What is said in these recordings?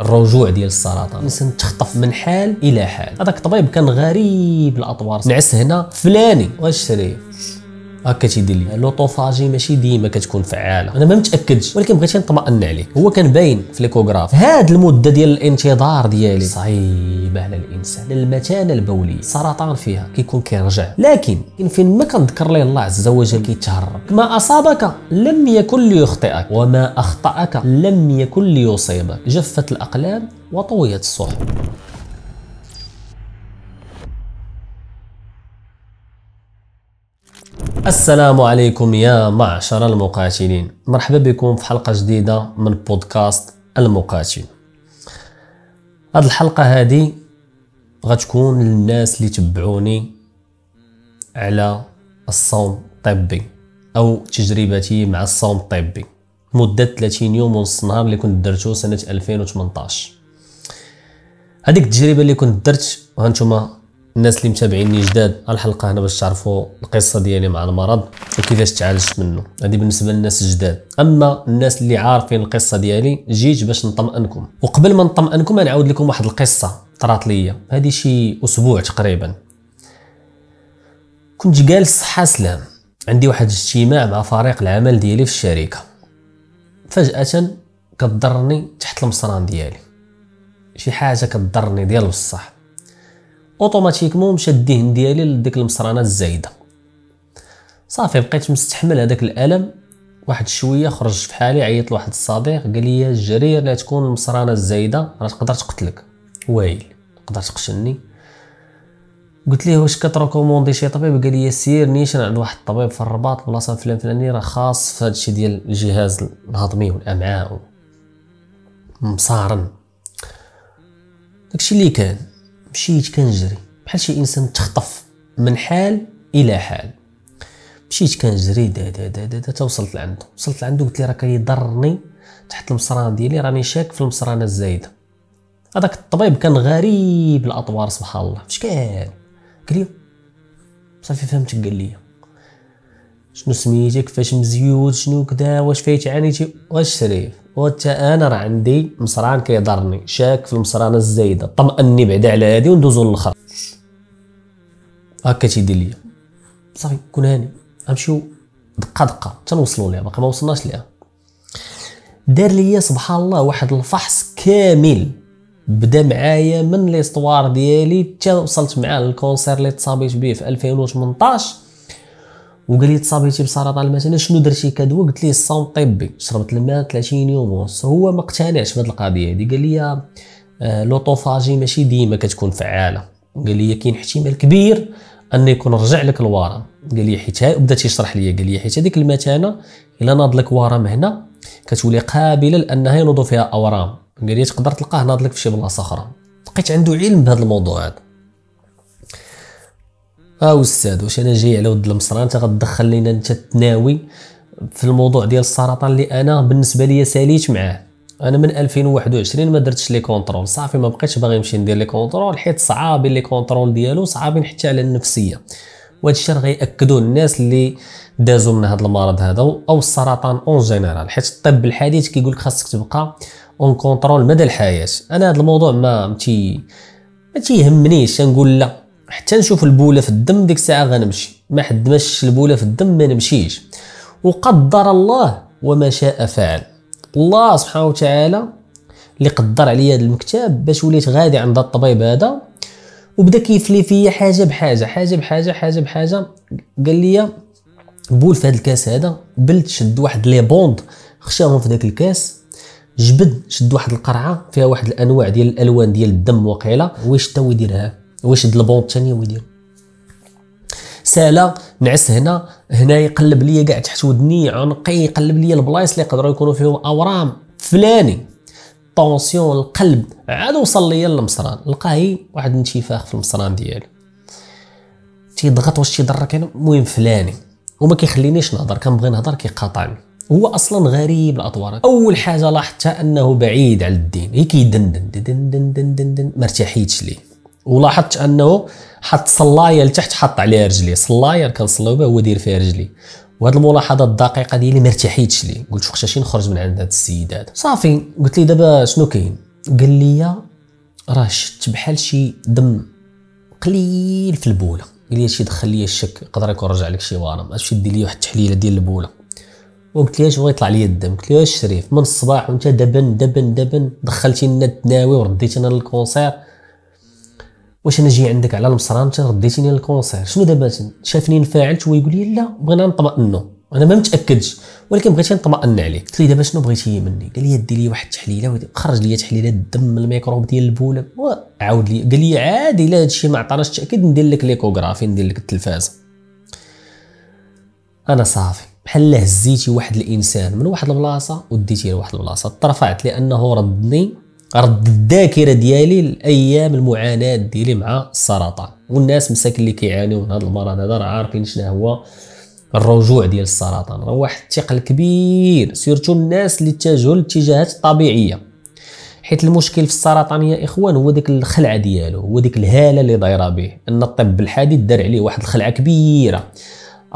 الرجوع ديال السرطان، الانسان تخطف من حال الى حال. هذاك الطبيب كان غريب الاطوار، نعس هنا فلاني واش شري هكا تيدير لي. لوطوفاجي ماشي ديما كتكون فعاله، انا ما متاكدش ولكن بغيت نطمئن عليه. هو كان باين في ليكوغراف هاد المده ديال الانتظار ديالي صعيبه على الانسان. المثانه البوليه السرطان فيها كيكون كيرجع، لكن فين ما كنذكر ليه الله عز وجل كيتهرب. ما اصابك لم يكن ليخطئك وما اخطاك لم يكن ليصيبك. جفت الاقلام وطويت الصحف. السلام عليكم يا معشر المقاتلين، مرحبا بكم في حلقة جديدة من بودكاست المقاتل. هاد الحلقة هادي غتكون للناس اللي تبعوني على الصوم الطبي أو تجربتي مع الصوم الطبي مدة 30 يوم ونص نهار اللي كنت درتو سنة 2018. هاديك التجربة اللي كنت درت، وهانتوما الناس اللي متابعيني جداد الحلقه هنا باش تعرفوا القصه ديالي مع المرض وكيفاش تعالجت منه. هذه بالنسبه للناس الجداد. اما الناس اللي عارفين القصه ديالي جيت باش نطمئنكم. وقبل ما نطمئنكم نعاود لكم واحد القصه طرات ليا هذه شي اسبوع تقريبا. كنت جالس صحه سلام، عندي واحد الاجتماع مع فريق العمل ديالي في الشركه، فجاه كضرني تحت المصران ديالي شي حاجه كضرني ديال بصح. اوتوماتيكمون مشى الدهن ديالي لديك المصرانات الزايده، صافي بقيت مستحمل هذاك الالم. واحد شويه خرجت في حالي، عيط لواحد الصديق قال لي جري لا تكون المصرانه الزايده راه تقدر تقتلك، وايل تقدر تقتلني. قلت ليه واش كتركوموندي شي طبيب؟ قال لي سير نيشان عند واحد الطبيب في الرباط بلاصه فلان فلاني راه خاص في هادشي ديال الجهاز الهضمي والامعاء مصارن. داكشي اللي كان. مشيت كنجري بحال شي انسان تخطف من حال الى حال. مشيت كنجري دا حتى وصلت لعندو. وصلت لعندو قلت ليه راه كيضرني تحت المصران ديالي، راني شاك في المصرانه الزايده. هذاك الطبيب كان غريب الاطوار سبحان الله. فاش كان قال لي صافي فهمتك، قال لي شنو سميتك، فاش مزيود، شنو كدا، واش فايت عانيتي، واش شريف، وانت انا راه عندي مصران كيضرني، شاك في المصرانه الزايده، طمئني بعدا على هادي وندوزو للاخر. هكا تيدير ليا صافي كون هاني، غنمشيو دقه دقه حتى نوصلو ليها، باقي ما وصلناش ليها. دار ليا سبحان الله واحد الفحص كامل، بدا معايا من ليستوار ديالي حتى وصلت معاه للكونسير اللي تصابيت به في 2018. وقال لي تصابيتي بسرطان المثانه، شنو درتي كدوا؟ قلت ليه الصوم الطبي، شربت الماء 30 يوم ونص. هو ما اقتنعش بهذه القضيه هذه، قال لي لوطوفاجي ماشي ديما كتكون فعاله، قال لي كاين احتمال كبير ان يكون رجع لك الورم. قال لي حيت بدا تيشرح لي، قال لي حيت هذيك المثانه الا ناض لك ورم هنا كتولي قابله لانها ينوض فيها اورام، قال لي تقدر تلقاه ناض لك في شي بلاصه اخرى. بقيت عنده علم بهذا الموضوع هذا. استاذ واش انا جاي على ود المصران انت غتدخل لينا انت تناوي في الموضوع ديال السرطان اللي انا بالنسبه لي ساليت معاه؟ انا من 2021 ما درتش لي كونترول، صافي ما بقيتش باغي نمشي ندير لي كونترول حيت صعابين لي كونترول ديالو، صعابين حتى على النفسيه. وهذا الشيء غياكدوه الناس اللي دازوا من هذا المرض هذا او السرطان اون جينيرال، حيت الطب الحديث كيقول لك خاصك تبقى اون كونترول مدى الحياه. انا هذا الموضوع ما تيهمنيش، نقول لا حتى نشوف البوله في الدم ديك الساعه غنمشي، ما حد ما شاف البوله في الدم ما نمشيش. وقدر الله وما شاء فعل. الله سبحانه وتعالى اللي قدر عليا هذا المكتاب باش وليت غادي عند الطبيب هذا، وبدا كيفلي فيا حاجه بحاجه حاجه بحاجه حاجه بحاجه. قال لي بول في هذا الكاس هذا، بلت شد واحد لي بوند خشاهم في ذاك الكاس، جبد شد واحد القرعه فيها واحد الانواع ديال الالوان ديال الدم، وقيله واش تا ويديرها واش د البونط ثاني ويدير سالا. نعس هنا يقلب ليا كاع تحت ودني، عنقي يقلب ليا البلايص اللي يقدروا يكونوا فيهم اورام، فلاني طونسيون القلب. عاد وصل ليا للمصران، لقاهي واحد الانتفاخ في المصران ديالي تيضغط واش تيضرك انا، المهم فلاني، وما كيخلينيش نهضر، كنبغي نهضر كيقاطعني. هو اصلا غريب الاطوار. اول حاجه لاحظتها انه بعيد على الدين، هي كيدندن دندن دندن دن، ما ارتحيتش ليه. ولاحظت انه حط صلايه لتحت، حط عليها رجلي، صلايه كنصليو بها هو داير فيها رجلي. وهاد الملاحظه الدقيقه ديالي ما ارتحيتش ليه، قلت واخا شي نخرج من عند هاد السيد هذا. صافي قلت ليه دابا شنو كاين؟ قال لي راه شت بحال شي دم قليل في البوله، قال لي هادشي دخل لي الشك، يقدر يكون رجع لك شي ورم، اش دير لي واحد التحليله ديال البوله. وقلت ليها شغل يطلع لي الدم، قلت ليها شريف من الصباح وانت دبن دخلتي لنا التناوي ورديتينا للكونسير، واش انا جاي عندك على المصران انت رديتيني للكونسير؟ شنو دابا شافني نفاعلت هو يقول لي لا بغينا نطمئنو، انا ما متاكدش ولكن بغيتي نطمئن عليه. قلت ليه دابا شنو بغيتي مني؟ قال لي دير لي واحد التحليله، خرج لي تحليله الدم من الميكروب ديال البوله. وعاود لي قال لي عادي الا هادشي ما عطاناش التاكيد ندير لك ليكوغرافي، ندير لك التلفازه. انا صافي بحال هزيتي واحد الانسان من واحد البلاصه وديتيه لواحد البلاصه، ترفعت لانه رد الذاكره ديالي لايام المعاناه ديالي مع السرطان. والناس مساكن اللي كيعانيو من هذا المرض هذا راه عارفين شنو هو الرجوع ديال السرطان، راه واحد الثقل كبير، سيرتو الناس اللي تجهل الاتجاهات الطبيعيه، حيت المشكل في السرطان يا اخوان هو ديك الخلعه ديالو، هو ديك الهاله اللي دايره به، ان الطب الحديث دار عليه واحد الخلعه كبيره.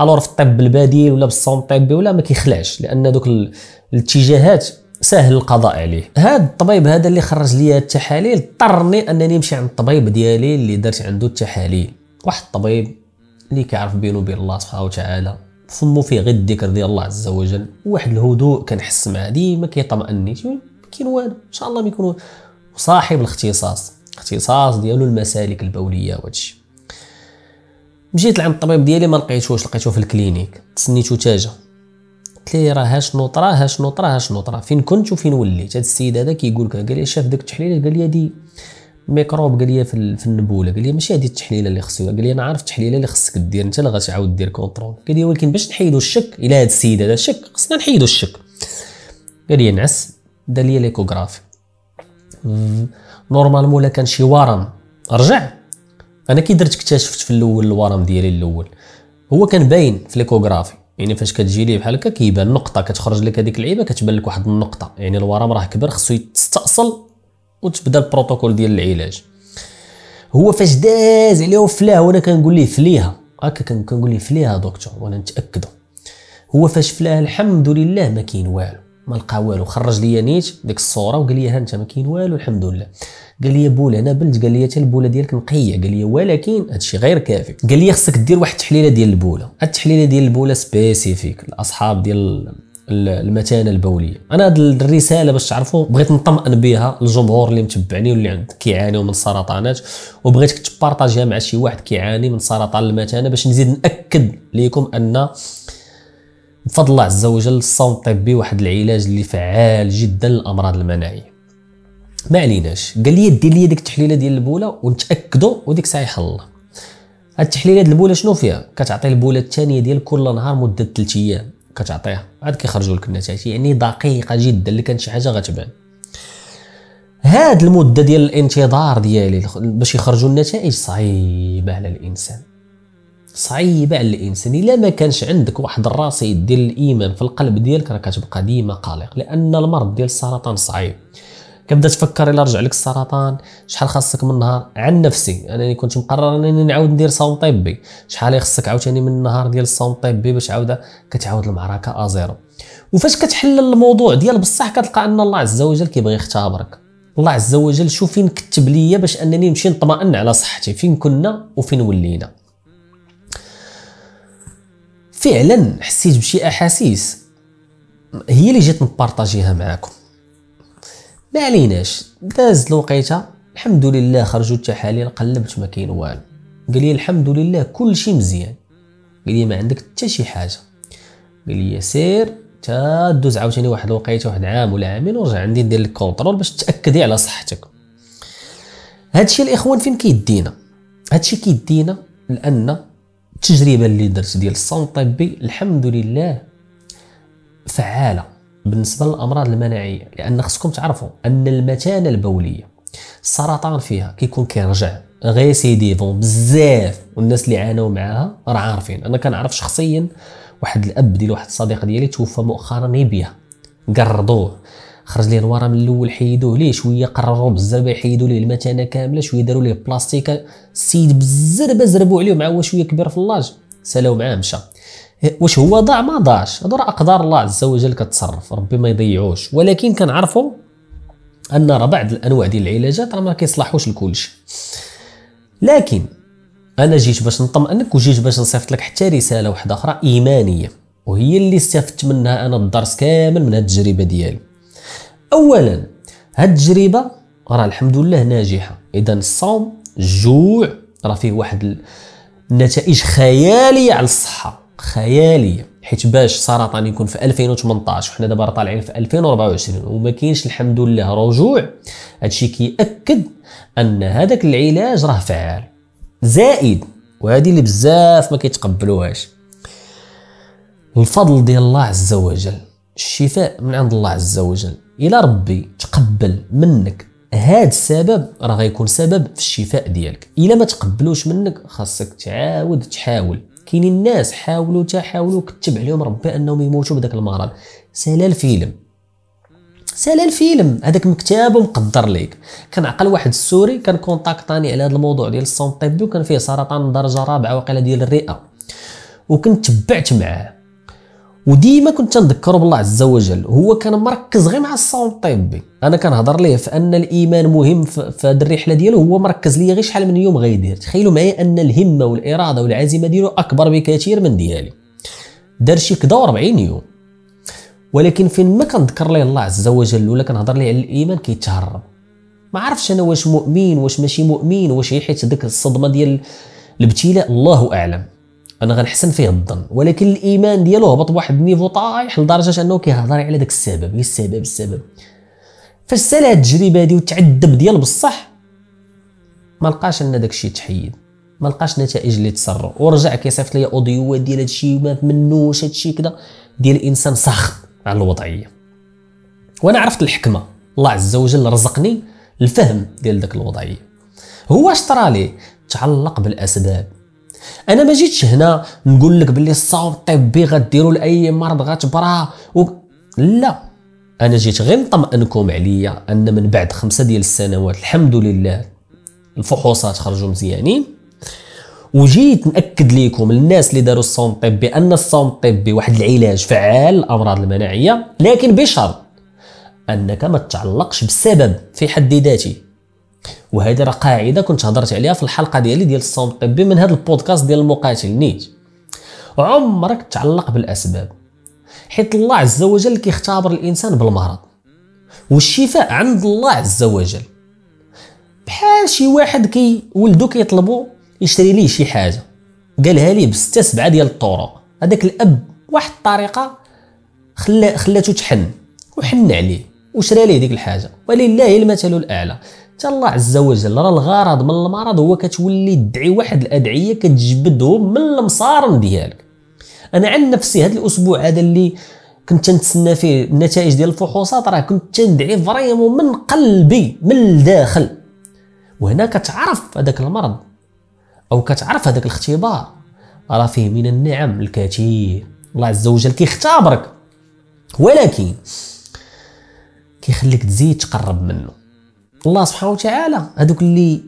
الور في الطب البديل ولا بالسونطبي ولا ما كيخلعش، لان دوك الاتجاهات سهل القضاء عليه. هذا الطبيب هذا اللي خرج لي التحاليل اضطرني انني نمشي عند الطبيب ديالي اللي درت عنده التحاليل، واحد الطبيب اللي كيعرف بينه وبين الله سبحانه وتعالى، فمو فيه غير الذكر ديال الله عز وجل، واحد الهدوء كنحس معاه ديما كيطمئنيش، ما كاين والو ان شاء الله ما يكون. وصاحب الاختصاص ديالو المسالك البوليه وهادشي. مشيت لعند الطبيب ديالي ما لقيتوش، لقيتو في الكلينيك، تسنيتو تاجه، قلت ليه راه هاش نوطره فين كنت وفين وليت. هاد السيد هذا كيقول لك، قال لي شاف داك التحليله، قال لي هادي ميكروب، قال لي في النبوله، قال لي ماشي هذه التحليله اللي خصو، قال لي انا عارف التحليله اللي خصك دير انت اللي غتعاود دير كونترول، قال لي ولكن باش نحيدوا الشك الى هاد السيد هذا شك خصنا نحيدوا الشك. قال لي نعس، دار لي ليكوغرافي، نورمالمون الا كان شي ورم رجع. انا كي درت اكتشفت في الاول الورم ديالي الاول هو كان باين في ليكوغرافي، يعني فاش كتجي ليه بحال هكا كيبان نقطه، كتخرج لك هذيك العيبه كتبان لك واحد النقطه، يعني الورم راه كبر خصو يستأصل وتبدا البروتوكول ديال العلاج. هو فاش داز عليه وفلاه، وانا كنقول ليه فليها هكا، كنقول ليه فليها دكتور وانا نتاكدوا. هو فاش فلاه الحمد لله ما كاين والو، ما لقى والو، خرج لي نيت ديك الصوره وقال لي ها انت ما كاين والو الحمد لله. قال لي بوله انا بلت، قال لي حتى البوله ديالك نقيه، قال لي ولكن هادشي غير كافي، قال لي خصك دير واحد التحليله ديال البوله، التحليله ديال البوله سبيسيفيك لاصحاب ديال المتانه البوليه. انا هاد الرساله باش تعرفوا بغيت نطمئن بها الجمهور اللي متبعني واللي كيعانيو من سرطانات، وبغيتك تبارطاجيها مع شي واحد كيعاني من سرطان المتانه باش نزيد ناكد ليكم ان بفضل الله عز وجل الصون الطبي واحد العلاج اللي فعال جدا للامراض المناعيه. ما عليناش، قال لي دير لي ديك التحليله ديال البوله ونتاكدوا، وديك الساعه يحل الله. هاد التحليله ديال البوله شنو فيها؟ كتعطي البوله الثانيه ديال كل نهار مده 3 ايام كتعطيها، عاد كيخرجوا لك النتائج، يعني دقيقه جدا، اللي كان شي حاجه غتبان. هاد المده ديال الانتظار ديالي باش يخرجوا النتائج صعيبه على الانسان، صعيبه على الانسان. الا ما كانش عندك واحد الرصيد ديال الايمان في القلب ديالك راه كتبقى ديما قلق، لان المرض ديال السرطان صعيب. كتبدا تفكر الا رجع لك السرطان شحال خاصك من نهار. عن نفسي انا كنت مقرر انني نعاود ندير صون طبي، شحال يخصك عاوتاني من النهار ديال الصون طبي باش عاوده كتعاود المعركه ازيرو. وفاش كتحلل الموضوع ديال بصح كتلقى ان الله عز وجل كيبغي يختبرك. الله عز وجل شوف فين كتب ليا باش انني نمشي نطمئن على صحتي، فين كنا وفين ولينا. فعلا حسيت بشي احاسيس هي اللي جيت نبارطاجيها معاكم. ما عليناش، داز الوقيته الحمد لله، خرجوا التحاليل، قلبت ما كاين والو، قال لي الحمد لله كل شيء مزيان، قال لي ما عندك حتى شي حاجه، قال لي سير تا دوز عاوتاني واحد الوقيته، واحد عام ولا عامين، ورجع عندي ندير لك كونترول باش تاكدي على صحتك. هادشي الاخوان فين كيدينا؟ هادشي كيدينا لان التجربه اللي درت ديال الصون الطبي الحمد لله فعاله بالنسبه للامراض المناعيه، لان خصكم تعرفوا ان المتانه البوليه السرطان فيها كيكون كيرجع غير سيديفون بزاف، والناس اللي عانوا معاها راه عارفين. انا كنعرف شخصيا واحد الاب ديال واحد الصديق ديالي توفى مؤخرا، يبيع قرضوه، خرج ليه الورم الاول، حيدوه ليه شويه، قرروا بالزربه يحيدوا ليه المتانه كامله، شويه داروا ليه بلاستيكه، السيد بالزربه زربوا عليه، مع هو شويه كبير في اللاج، سالاو معاه مشى. واش هو ضاع؟ ما ضاعش، هادو راه اقدار الله عز وجل كتصرف، ربي ما يضيعوش. ولكن كنعرفوا ان راه بعض الانواع ديال العلاجات راه ما كيصلحوش لكلشي. لكن انا جيت باش نطمئنك وجيت باش نصيفط لك حتى رساله واحده اخرى ايمانيه، وهي اللي استفدت منها انا الدرس كامل من هاد التجربه ديالي. اولا هاد التجربه راه الحمد لله ناجحه، اذا الصوم الجوع راه فيه واحد النتائج خياليه على الصحه، خياليه، حيت باش سرطان يكون في 2018 وحنا دابا راه طالعين في 2024 وما كاينش الحمد لله رجوع، هادشي كيأكد ان هذاك العلاج راه فعال. زائد وهذه اللي بزاف ما كيتقبلوهاش، الفضل ديال الله عز وجل، الشفاء من عند الله عز وجل. الى ربي تقبل منك هاد السبب راه غيكون سبب في الشفاء ديالك، الا ما تقبلوش منك خاصك تعاود تحاول. كاينين الناس حاولوا تحاولوا كتب عليهم ربي انهم يموتوا بداك المرض، سالا الفيلم سالا الفيلم، هذاك مكتاب ومقدر ليك. كنعقل واحد السوري كان كونتاكطاني على هذا الموضوع ديال الصوم الطبي، وكان فيه سرطان درجه رابعه وقيله ديال الرئه، وكنت تبعت معاه وديما كنت تنذكره بالله عز وجل. هو كان مركز غير مع الصوم الطبي، انا كنهضر ليه في ان الايمان مهم في هذه الرحله ديالو، هو مركز ليا غير شحال من يوم غيدير. تخيلوا معايا ان الهمه والاراده والعزيمه ديالو اكبر بكثير من ديالي، دار شي كدا 40 يوم، ولكن فين ما كنذكر ليه الله عز وجل ولا كنهضر ليه على الايمان كيتهرب. ما عرفتش انا واش مؤمن واش ماشي مؤمن، واش هي حيت ديك الصدمه ديال الابتلاء، الله اعلم، انا غنحسن فيه الظن، ولكن الايمان ديالو هبط بواحد النيفو طايح لدرجه انه كيهضر على داك السبب، هي السبب. فاش سال هاد التجربه هادي وتعذب ديال بصح، ما لقاش ان داك الشيء تحيد، ما لقاش نتائج اللي تسرو، ورجع كيصيفط ليا اوديوات ديال هاد الشيء وما منوش هاد الشيء كذا ديال الانسان ساخ على الوضعيه. وانا عرفت الحكمه، الله عز وجل رزقني الفهم ديال داك الوضعيه. هو اش طرا ليه؟ تعلق بالاسباب. انا ما جيتش هنا نقول لك باللي الصوم الطبي غديروا لاي مرض غتبراه لا، انا جيت غير نطمئنكم عليا ان من بعد 5 ديال السنوات الحمد لله الفحوصات خرجوا مزيانين، وجيت ناكد لكم الناس اللي داروا الصوم الطبي ان الصوم الطبي واحد العلاج فعال للامراض المناعيه، لكن بشرط انك ما تتعلقش بسبب في حد ذاته. وهذه راه قاعده كنت هضرت عليها في الحلقه ديالي ديال الصوم الطبي من هذا البودكاست ديال المقاتل نيت. عمرك تعلق بالاسباب، حيت الله عز وجل كيختبر الانسان بالمرض، والشفاء عند الله عز وجل. بحال شي واحد ولدو كيطلبوا يشري ليه شي حاجه، قالها ليه بسته سبعه ديال الطرق، هذاك الاب واحد الطريقه خلاتو تحن وحن عليه وشرى ليه ديك الحاجه، ولله المثل الاعلى. حتى الله عز وجل راه الغرض من المرض هو كتولي تدعي واحد الادعيه كتجبدهم من المصارم ديالك. انا عن نفسي هذا الاسبوع هذا اللي كنت نتسنى فيه النتائج ديال الفحوصات، راه كنت تندعي فريمون من قلبي من الداخل. وهنا كتعرف هذاك المرض او كتعرف هذاك الاختبار راه فيه من النعم الكثير، الله عز وجل كيختبرك ولكن كيخليك تزيد تقرب منه. الله سبحانه وتعالى هذوك اللي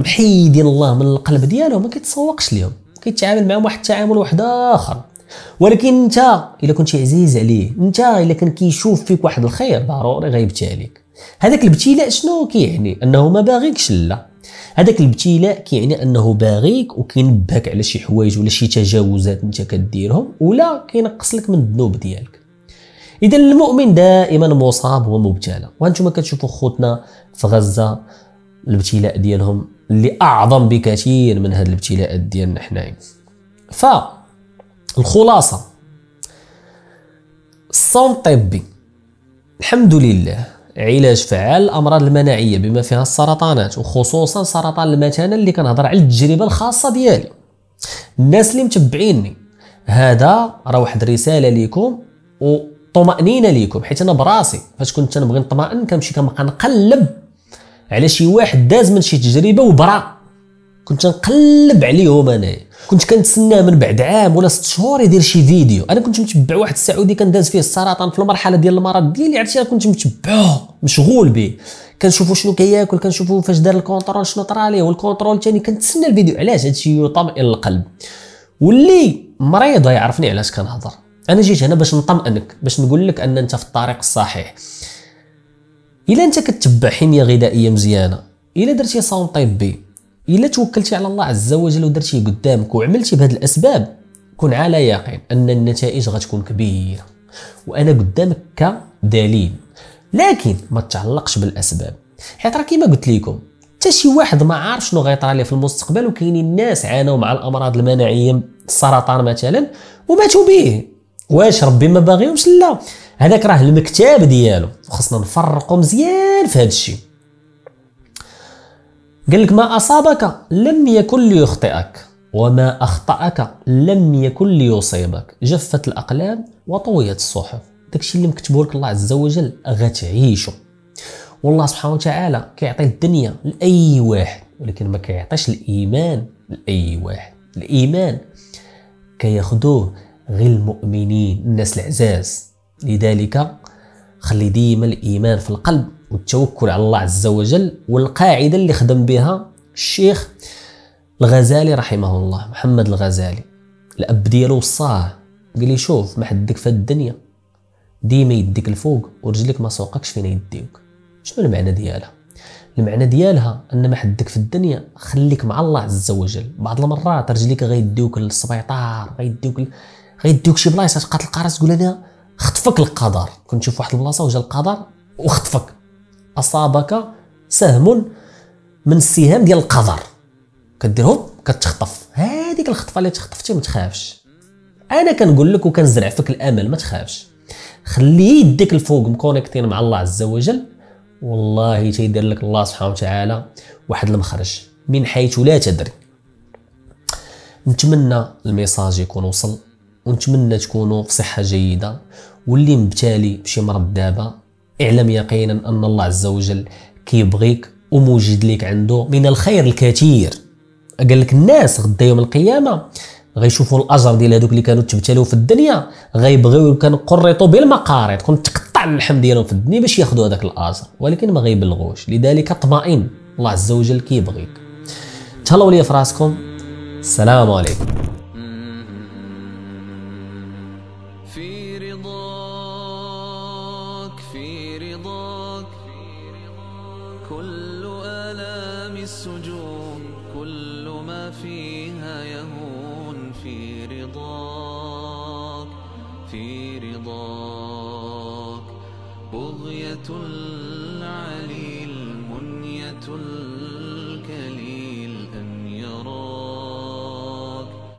محيدين الله من القلب ديالهم ما كيتسوقش ليهم، كيتعامل معهم واحد التعامل واحد اخر. ولكن انت الا كنتي عزيز عليه، انت الا كان كيشوف فيك واحد الخير ضروري غيبتاليك. هذاك الابتلاء شنو كيعني؟ انه ما باغيكش، لا، هذاك الابتلاء كيعني انه باغيك وكينبهك على شي حوايج ولا شي تجاوزات انت كديرهم، ولا كينقص لك من الذنوب ديالك. إذا المؤمن دائما مصاب ومبتلى، وانتم كتشوفوا خوتنا في غزة الابتلاء ديالهم اللي أعظم بكثير من هاد الابتلاءات ديالنا حنايا. فالخلاصة الصوم الطبي الحمد لله علاج فعال الأمراض المناعية بما فيها السرطانات، وخصوصا سرطان المثانة اللي كنهضر على التجربة الخاصة ديالي. الناس اللي متبعيني هذا راه واحد الرسالة ليكم و طمأنينة ليكم، حيت انا براسي فاش كنت تنبغي نطمئن كنمشي كنبقى نقلب على شي واحد داز من شي تجربه وبرا، كنت نقلب عليهم. انا كنت كنتسناه من بعد عام ولا 6 شهور يدير شي فيديو. انا كنت متبع واحد السعودي كان داز فيه السرطان في المرحله ديال المرض ديالي، عرفتي كنت متبعه مشغول به، كنشوفو شنو كياكل، كنشوفو فاش دار الكونترول شنو طرا ليه، والكونترول ثاني كنتسنى الفيديو. علاش؟ هادشي يطمئن القلب، واللي مريض يعرفني علاش كنهضر. انا جيت هنا باش نطمئنك، باش نقول لك ان انت في الطريق الصحيح. الا انت كتبع حميه غذائيه مزيانه، الا درتي صون طبي، الا توكلتي على الله عز وجل ودرتيه قدامك وعملتي بهذه الاسباب، كن على يقين ان النتائج غتكون كبيره، وانا قدامك كدليل. لكن ما تتعلقش بالاسباب، حيت راه كيما قلت لكم حتى شي واحد ما عارف شنو غيطرى ليه في المستقبل. وكاينين الناس عانوا مع الامراض المناعيه، السرطان مثلا، وماتوا به. واش ربي ما باغيهمش؟ لا، هذاك راه المكتاب ديالو، وخصنا نفرقوا مزيان في هذا الشيء. قال لك ما اصابك لم يكن ليخطئك، وما اخطاك لم يكن ليصيبك، جفت الاقلام وطويت الصحف. داكشي اللي مكتوب لك الله عز وجل غتعيشه، والله سبحانه وتعالى كيعطي الدنيا لاي واحد، ولكن ما كيعطيش الايمان لاي واحد. الايمان كياخذوه غير المؤمنين، الناس العزاز. لذلك خلي ديما الايمان في القلب والتوكل على الله عز وجل. والقاعده اللي خدم بها الشيخ الغزالي رحمه الله، محمد الغزالي، الاب ديالو وصاه، قال لي شوف ما حدك في الدنيا، ديما يديك الفوق ورجلك ما سوقكش فين يديوك. شنو المعنى ديالها؟ المعنى ديالها ان ما حدك في الدنيا، خليك مع الله عز وجل. بعض المرات رجليك غيديوك للسبيطار، غيديوك شي بلايص تقاتل القرص، تقول انا خطفك القدر. كنت نشوف واحد البلاصه وجا القدر وخطفك. اصابك سهم من السهام ديال القدر، كديرهم كتخطف. هذيك الخطفه اللي تخطفتي ما تخافش، انا كنقول لك وكنزرع فيك الامل، ما تخافش. خلي يديك الفوق مكونيكتين مع الله عز وجل، والله تيدير لك الله سبحانه وتعالى واحد المخرج من حيث لا تدري. نتمنى الميساج يكون وصل، ونتمنى تكونوا في صحه جيده. واللي مبتالي بشي مرض دابا، اعلم يقينا ان الله عز وجل كيبغيك وموجد لك عنده من الخير الكثير. قال لك الناس غدا يوم القيامه غيشوفوا الاجر ديال هذوك اللي كانوا تبتلوا في الدنيا، غيبغيو كنقرطوا بالمقاريط، كنت تقطع اللحم ديالهم في الدنيا باش ياخذوا هذاك الاجر، ولكن ما غيبلغوش. لذلك اطمئن، الله عز وجل كيبغيك. تهلاو ليا في راسكم، السلام عليكم. في رضاك في رضاك كل آلام السجون، كل ما فيها يهون. في رضاك في رضاك بغية العلي المنية